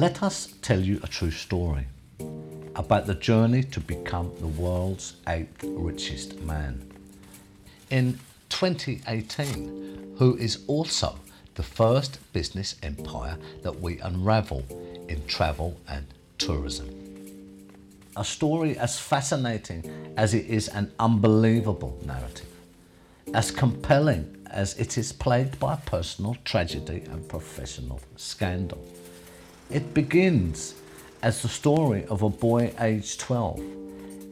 Let us tell you a true story about the journey to become the world's 8th richest man. In 2018, who is also the first business empire that we unravel in travel and tourism. A story as fascinating as it is an unbelievable narrative, as compelling as it is plagued by personal tragedy and professional scandal. It begins as the story of a boy aged 12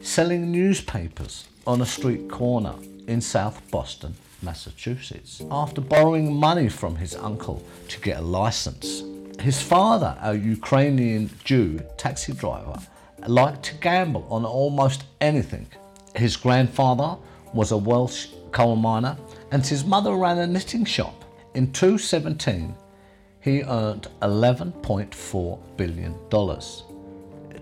selling newspapers on a street corner in South Boston, Massachusetts, after borrowing money from his uncle to get a license. His father, a Ukrainian Jew taxi driver, liked to gamble on almost anything. His grandfather was a Welsh coal miner and his mother ran a knitting shop. In 2017, he earned $11.4 billion.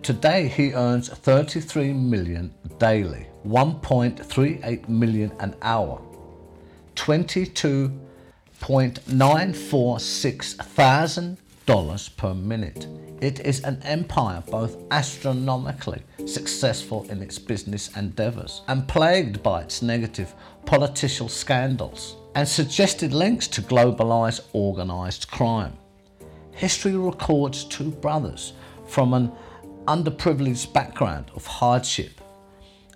Today, he earns $33 million daily, $1.38 million an hour, 22.946 thousand dollars per minute. It is an empire both astronomically successful in its business endeavours and plagued by its negative political scandals and suggested links to globalised organised crime. History records two brothers from an underprivileged background of hardship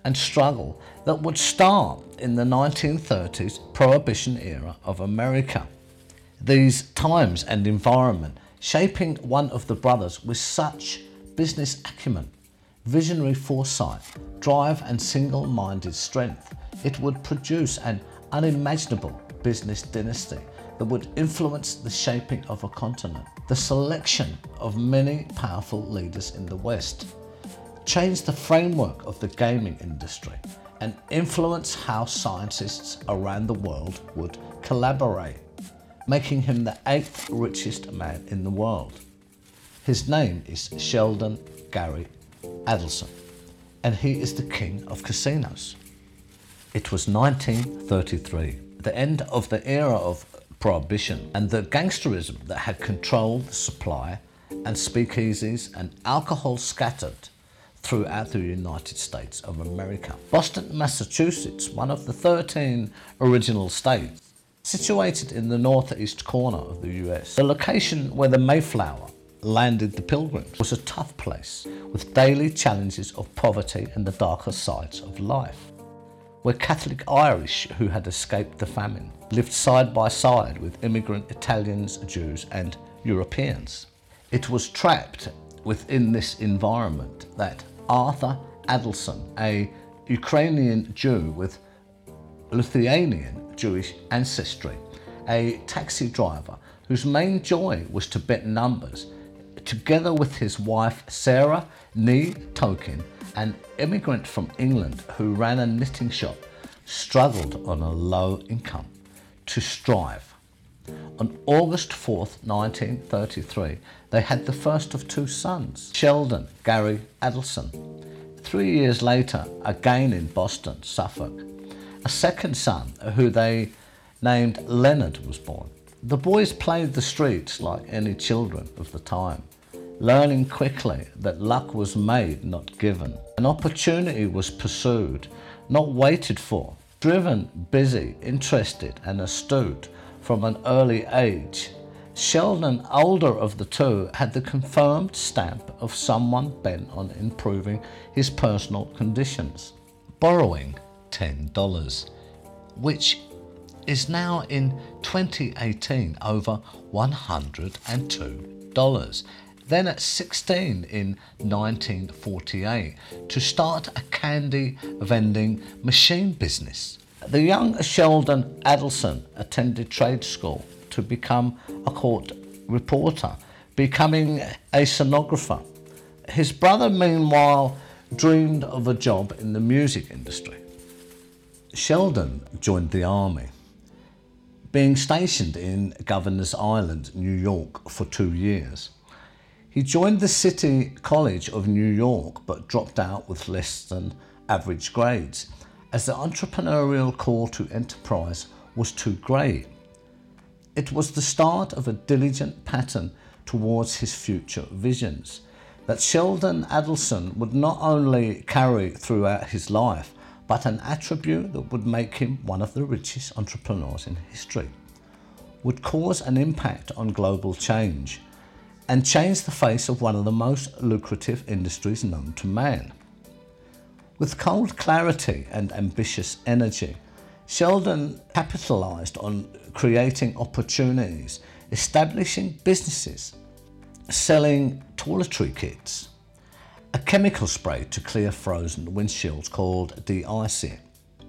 and struggle that would start in the 1930s Prohibition era of America. These times and environment shaping one of the brothers with such business acumen, visionary foresight, drive and single-minded strength, it would produce an unimaginable business dynasty that would influence the shaping of a continent. The selection of many powerful leaders in the West changed the framework of the gaming industry and influenced how scientists around the world would collaborate, making him the 8th richest man in the world. His name is Sheldon Gary Adelson, and he is the king of casinos. It was 1933, the end of the era of prohibition and the gangsterism that had controlled the supply and speakeasies and alcohol scattered throughout the United States of America. Boston, Massachusetts, one of the 13 original states, situated in the northeast corner of the US. The location where the Mayflower landed the Pilgrims was a tough place with daily challenges of poverty and the darker sides of life, where Catholic Irish who had escaped the famine lived side by side with immigrant Italians, Jews and Europeans. It was trapped within this environment that Arthur Adelson, a Ukrainian Jew with Lithuanian Jewish ancestry, a taxi driver whose main joy was to bet numbers, together with his wife Sarah Nee Tokin, an immigrant from England who ran a knitting shop, struggled on a low income to strive. On August 4th, 1933, they had the first of two sons, Sheldon Gary Adelson. 3 years later, again in Boston, Suffolk, a second son, who they named Leonard, was born. The boys played the streets like any children of the time, learning quickly that luck was made, not given. An opportunity was pursued, not waited for. Driven, busy, interested and astute from an early age, Sheldon, older of the two, had the confirmed stamp of someone bent on improving his personal conditions, borrowing $10, which is now in 2018 over $102. Then at 16 in 1948 to start a candy vending machine business. The young Sheldon Adelson attended trade school to become a court reporter, becoming a stenographer. His brother, meanwhile, dreamed of a job in the music industry. Sheldon joined the army, being stationed in Governor's Island, New York, for 2 years. He joined the City College of New York, but dropped out with less than average grades, as the entrepreneurial call to enterprise was too great. It was the start of a diligent pattern towards his future visions, that Sheldon Adelson would not only carry throughout his life, but an attribute that would make him one of the richest entrepreneurs in history, would cause an impact on global change and change the face of one of the most lucrative industries known to man. With cold clarity and ambitious energy, Sheldon capitalized on creating opportunities, establishing businesses, selling toiletry kits, a chemical spray to clear frozen windshields called de-icing.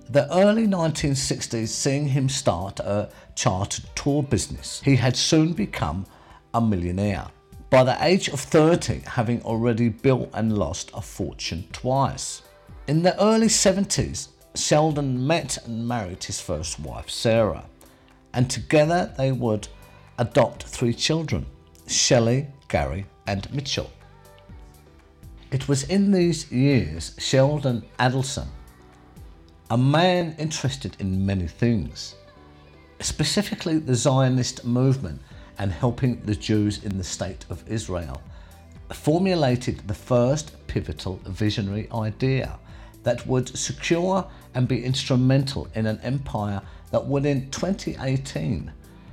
The early 1960s seeing him start a chartered tour business, he had soon become a millionaire. By the age of 30, having already built and lost a fortune twice. In the early 70s, Sheldon met and married his first wife, Sarah, and together they would adopt three children, Shelly, Gary and Mitchell. It was in these years Sheldon Adelson, a man interested in many things, specifically the Zionist movement and helping the Jews in the State of Israel, formulated the first pivotal visionary idea that would secure and be instrumental in an empire that would in 2018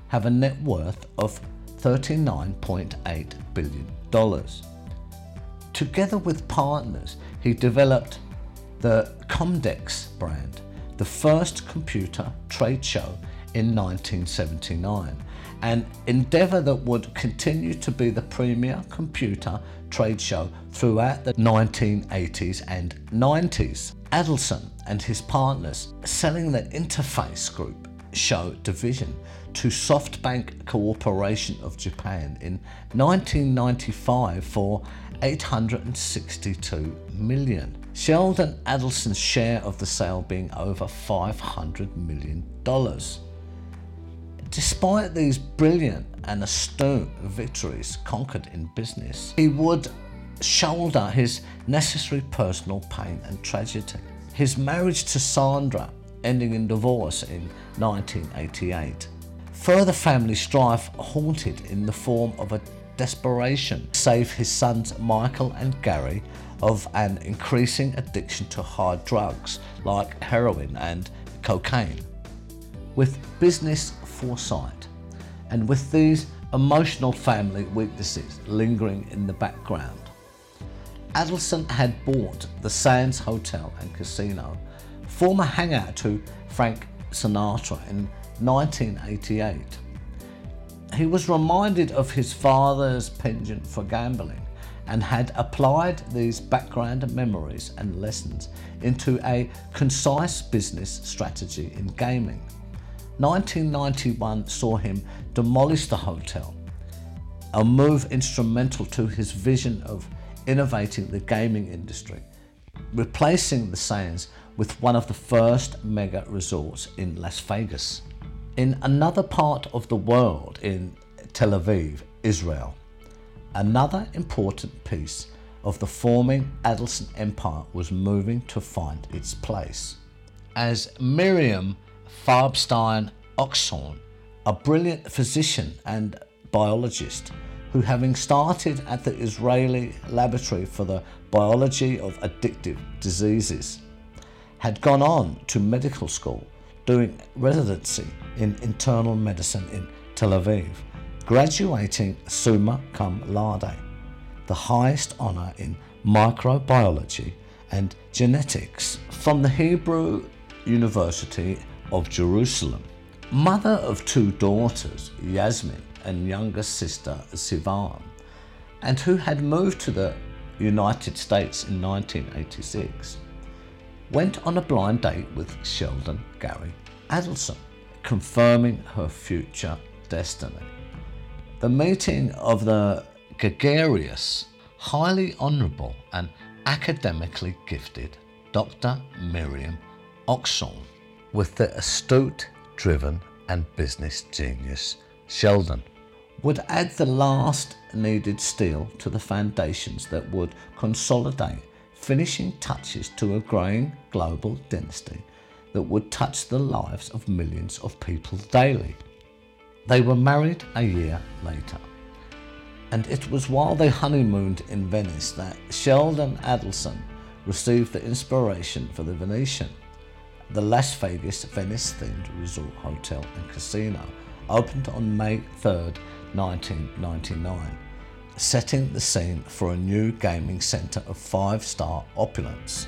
have a net worth of $39.8 billion. Together with partners, he developed the Comdex brand, the first computer trade show in 1979, an endeavor that would continue to be the premier computer trade show throughout the 1980s and 90s. Adelson and his partners selling the Interface Group show division to SoftBank Corporation of Japan in 1995 for $862 million. Sheldon Adelson's share of the sale being over $500 million. Despite these brilliant and astute victories conquered in business, he would shoulder his necessary personal pain and tragedy. His marriage to Sandra, ending in divorce in 1988. Further family strife haunted in the form of a desperation to save his sons Michael and Gary of an increasing addiction to hard drugs like heroin and cocaine. With business foresight and with these emotional family weaknesses lingering in the background, Adelson had bought the Sands Hotel and Casino, former hangout to Frank Sinatra, in 1988. He was reminded of his father's penchant for gambling and had applied these background memories and lessons into a concise business strategy in gaming. 1991 saw him demolish the hotel, a move instrumental to his vision of innovating the gaming industry, replacing the Sands with one of the first mega resorts in Las Vegas. In another part of the world, in Tel Aviv, Israel, another important piece of the forming Adelson empire was moving to find its place. As Miriam Farbstein Oxhorn, a brilliant physician and biologist who, having started at the Israeli Laboratory for the Biology of Addictive Diseases, had gone on to medical school, doing residency in internal medicine in Tel Aviv, graduating summa cum laude, the highest honor in microbiology and genetics, from the Hebrew University of Jerusalem. Mother of two daughters, Yasmin, and younger sister, Sivan, and who had moved to the United States in 1986, went on a blind date with Sheldon Gary Adelson, confirming her future destiny. The meeting of the gregarious, highly honorable and academically gifted Dr. Miriam Oxhorn with the astute, driven and business genius Sheldon would add the last needed steel to the foundations that would consolidate finishing touches to a growing global dynasty that would touch the lives of millions of people daily. They were married a year later. And it was while they honeymooned in Venice that Sheldon Adelson received the inspiration for the Venetian, the Las Vegas Venice-themed resort hotel and casino, opened on May 3rd, 1999, setting the scene for a new gaming centre of five-star opulence.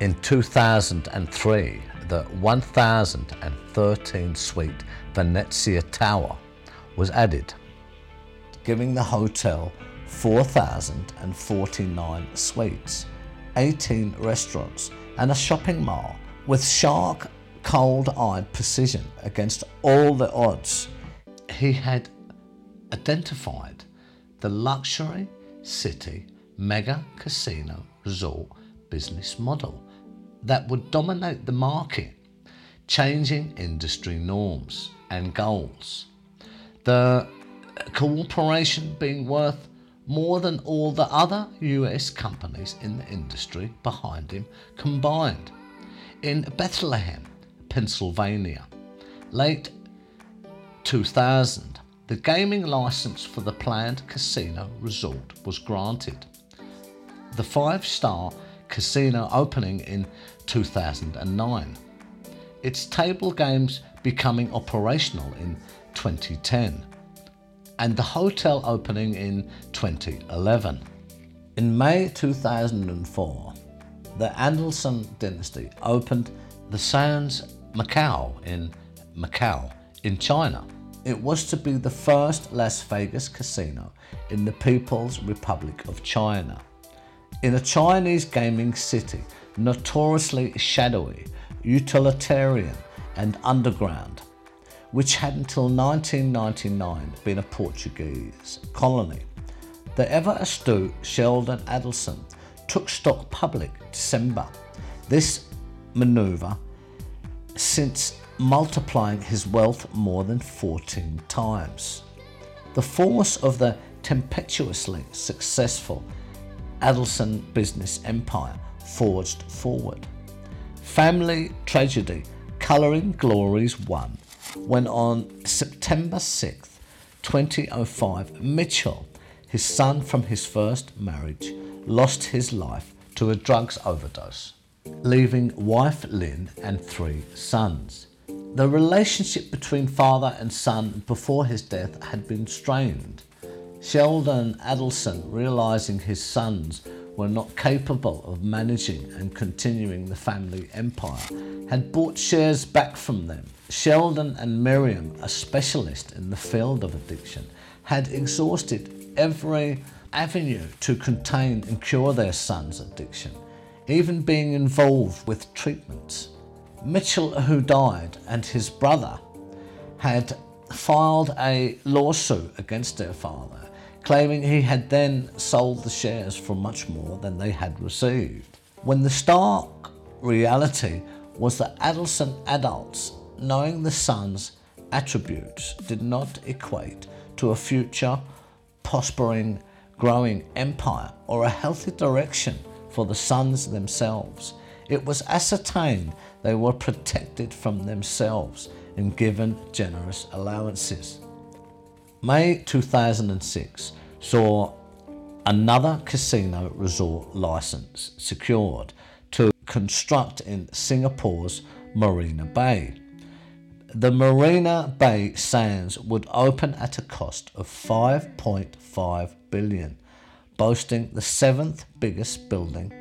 In 2003, the 1,013-suite Venezia Tower was added, giving the hotel 4,049 suites, 18 restaurants and a shopping mall. With sharp, cold-eyed precision against all the odds, he had identified the luxury city mega casino resort business model that would dominate the market, changing industry norms and goals. The cooperation being worth more than all the other US companies in the industry behind him combined. In Bethlehem, Pennsylvania, late 2000, the gaming license for the planned casino resort was granted. The five-star casino opening in 2009, its table games becoming operational in 2010, and the hotel opening in 2011. In May 2004, the Adelson dynasty opened the Sands Macau in Macau, in China. It was to be the first Las Vegas casino in the People's Republic of China, in a Chinese gaming city notoriously shadowy, utilitarian and underground, which had until 1999 been a Portuguese colony. The ever-astute Sheldon Adelson took stock public December. This manoeuvre since multiplying his wealth more than 14 times. The force of the tempestuously successful Adelson business empire forged forward. Family tragedy, colouring glories won, when on September 6th, 2005, Mitchell, his son from his first marriage, lost his life to a drugs overdose, leaving wife Lynn and three sons. The relationship between father and son before his death had been strained. Sheldon Adelson, realising his sons were not capable of managing and continuing the family empire, had bought shares back from them. Sheldon and Miriam, a specialist in the field of addiction, had exhausted every avenue to contain and cure their son's addiction, even being involved with treatments. Mitchell, who died, and his brother had filed a lawsuit against their father, claiming he had then sold the shares for much more than they had received. When the stark reality was that Adelson adults, knowing the son's attributes, did not equate to a future prospering, growing empire or a healthy direction for the sons themselves. It was ascertained they were protected from themselves and given generous allowances. May 2006 saw another casino resort license secured to construct in Singapore's Marina Bay. The Marina Bay Sands would open at a cost of $5.5 billion, boasting the seventh biggest building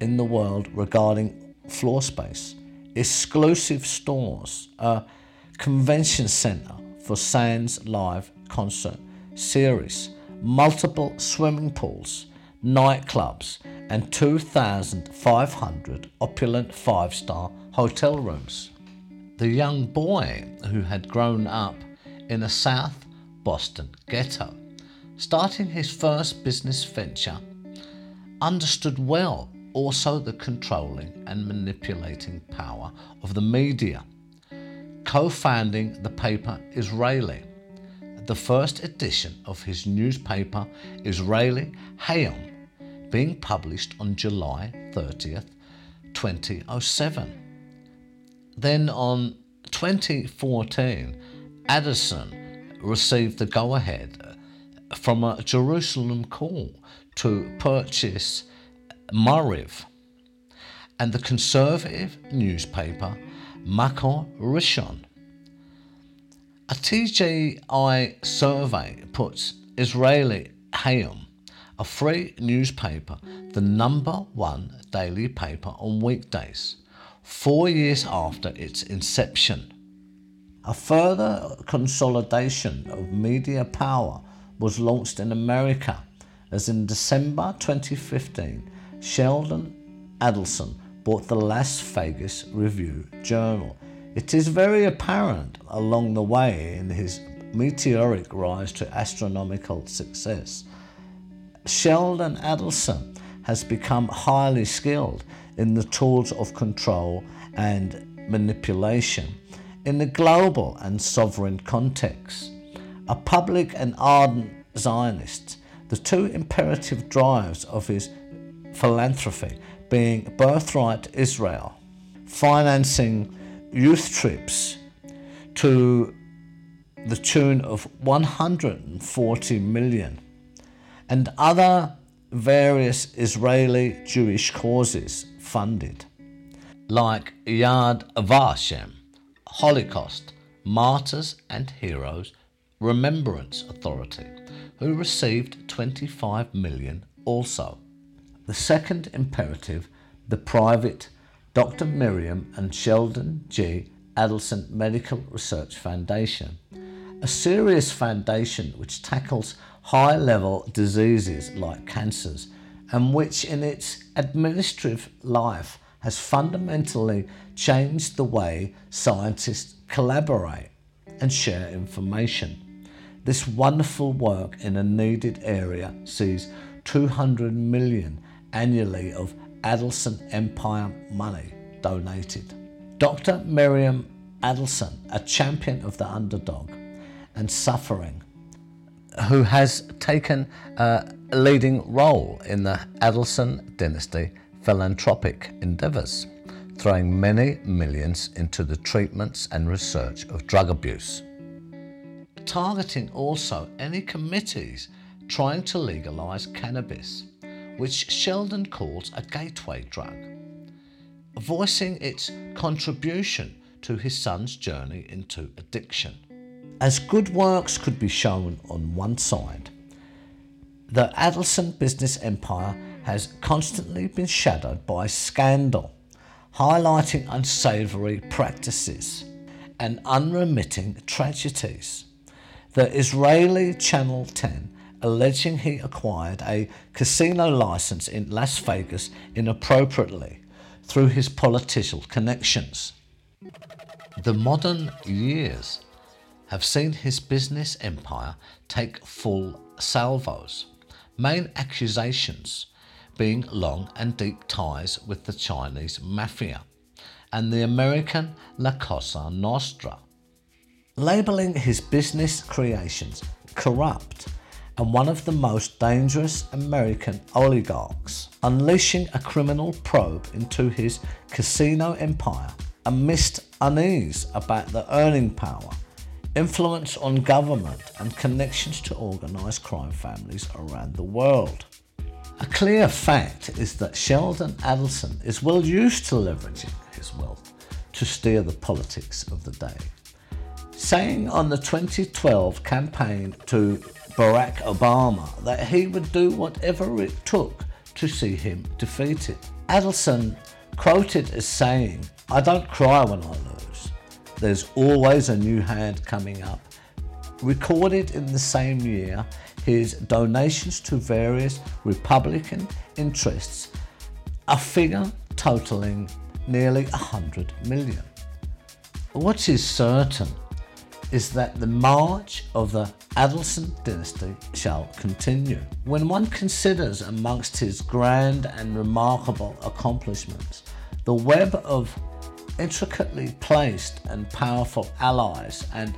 in the world regarding floor space, exclusive stores, a convention centre for Sands live concert series, multiple swimming pools, nightclubs and 2,500 opulent five-star hotel rooms. The young boy who had grown up in a South Boston ghetto, starting his first business venture, understood well also the controlling and manipulating power of the media, co-founding the paper Israeli, the first edition of his newspaper Israeli Hayom, being published on July 30th, 2007. Then on 2014, Adelson received the go-ahead from a Jerusalem call to purchase Maariv and the conservative newspaper Makor Rishon. A TGI survey puts Israeli Hayom, a free newspaper, the #1 daily paper on weekdays, 4 years after its inception. A further consolidation of media power was launched in America, as in December 2015, Sheldon Adelson bought the Las Vegas Review Journal. It is very apparent along the way in his meteoric rise to astronomical success, Sheldon Adelson has become highly skilled in the tools of control and manipulation in the global and sovereign context. A public and ardent Zionist, the two imperative drives of his philanthropy being Birthright Israel, financing youth trips to the tune of $140 million, and other various Israeli Jewish causes funded, like Yad Vashem, Holocaust, Martyrs and Heroes Remembrance Authority, who received $25 million also. The second imperative, the private Dr. Miriam and Sheldon G. Adelson Medical Research Foundation, a serious foundation which tackles high-level diseases like cancers and which in its administrative life has fundamentally changed the way scientists collaborate and share information. This wonderful work in a needed area sees $200 million annually of Adelson Empire money donated. Dr. Miriam Adelson, a champion of the underdog and suffering, who has taken a leading role in the Adelson dynasty philanthropic endeavours, throwing many millions into the treatments and research of drug abuse, targeting also any committees trying to legalise cannabis, which Sheldon calls a gateway drug, voicing its contribution to his son's journey into addiction. As good works could be shown on one side, the Adelson business empire has constantly been shadowed by scandal, highlighting unsavoury practices and unremitting tragedies. The Israeli Channel 10 alleging he acquired a casino licence in Las Vegas inappropriately through his political connections. The modern years have seen his business empire take full salvos, main accusations being long and deep ties with the Chinese mafia and the American La Cosa Nostra, labelling his business creations corrupt and one of the most dangerous American oligarchs, unleashing a criminal probe into his casino empire amidst unease about the earning power, influence on government and connections to organised crime families around the world. A clear fact is that Sheldon Adelson is well used to leveraging his wealth to steer the politics of the day, saying on the 2012 campaign to Barack Obama that he would do whatever it took to see him defeated. Adelson quoted as saying, "I don't cry when I lose. There's always a new hand coming up." Recorded in the same year, his donations to various Republican interests, a figure totaling nearly $100 million. What is certain is that the march of the Adelson dynasty shall continue. When one considers amongst his grand and remarkable accomplishments the web of intricately placed and powerful allies and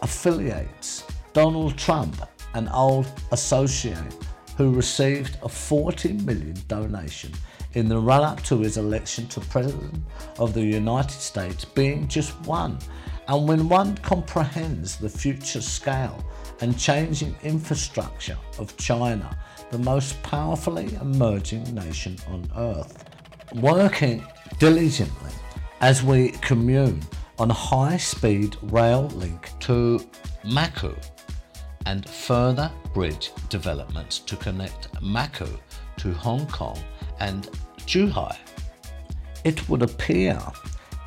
affiliates, Donald Trump, an old associate who received a $40 million donation in the run-up to his election to President of the United States, being just one And when one comprehends the future scale and changing infrastructure of China, the most powerfully emerging nation on earth, working diligently as we commune on a high-speed rail link to Makor and further bridge developments to connect Makor to Hong Kong and Zhuhai. It would appear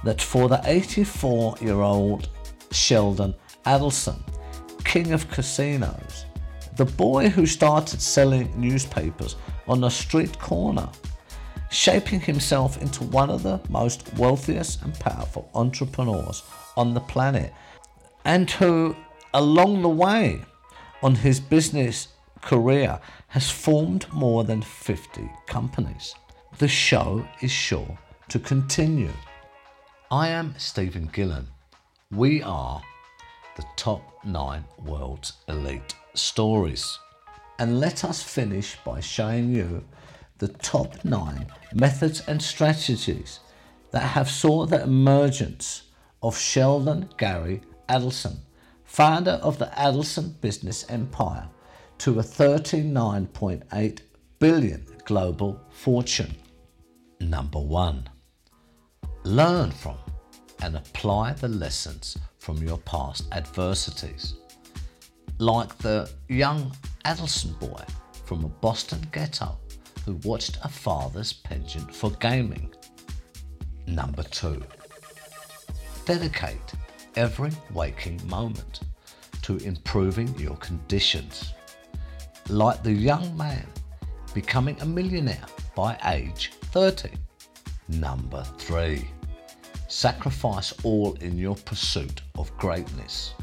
that for the 84-year-old Sheldon Adelson, king of casinos, the boy who started selling newspapers on a street corner, shaping himself into one of the most wealthiest and powerful entrepreneurs on the planet, and who, along the way on his business career, has formed more than 50 companies. The show is sure to continue. I am Stephen Gillen. We are the top 9 world's elite stories. And let us finish by showing you the top 9 methods and strategies that have saw the emergence of Sheldon Gary Adelson, founder of the Adelson business empire, to a 39.8 billion global fortune. Number 1. Learn from and apply the lessons from your past adversities. Like the young Adelson boy from a Boston ghetto who watched a father's penchant for gaming. Number 2. Dedicate every waking moment to improving your conditions. Like the young man becoming a millionaire by age 30. Number 3. Sacrifice all in your pursuit of greatness.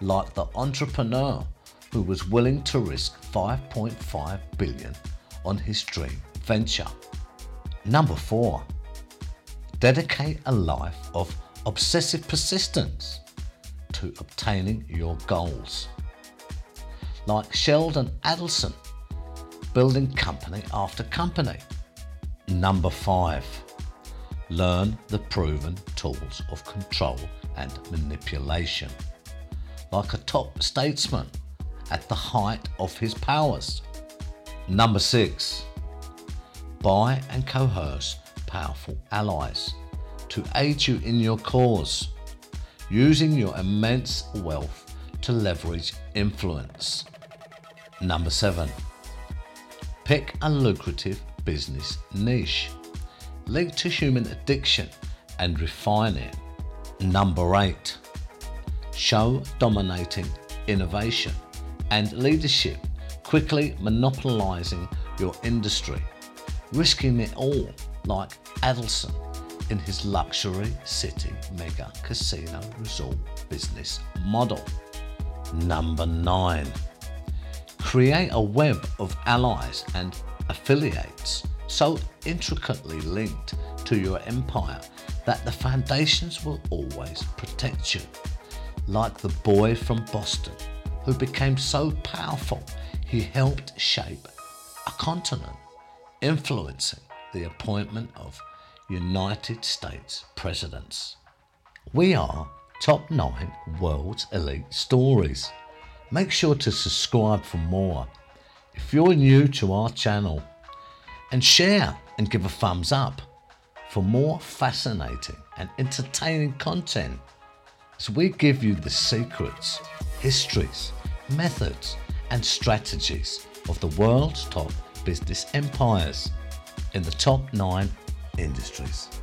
Like the entrepreneur who was willing to risk $5.5 billion on his dream venture. Number 4. Dedicate a life of obsessive persistence to obtaining your goals. Like Sheldon Adelson, building company after company. Number 5. Learn the proven tools of control and manipulation. Like a top statesman at the height of his powers. Number 6. Buy and coerce powerful allies to aid you in your cause, using your immense wealth to leverage influence. Number 7. Pick a lucrative business niche, linked to human addiction, and refine it. Number 8. Show dominating innovation and leadership, quickly monopolizing your industry, risking it all like Adelson in his luxury city mega casino resort business model. Number 9. Create a web of allies and affiliates so intricately linked to your empire that the foundations will always protect you. Like the boy from Boston who became so powerful he helped shape a continent, influencing the appointment of United States presidents. We are Top 9 World's Elite Stories. Make sure to subscribe for more if you're new to our channel, and share and give a thumbs up for more fascinating and entertaining content as we give you the secrets, histories, methods and strategies of the world's top business empires in the top 9 industries.